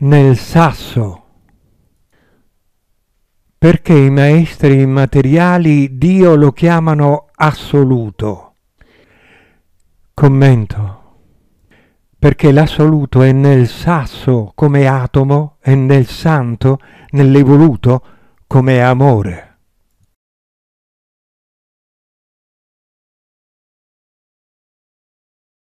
nel sasso, perché i maestri immateriali Dio lo chiamano assoluto. Commento: perché l'assoluto è nel sasso come atomo e nel santo, nell'evoluto, come amore.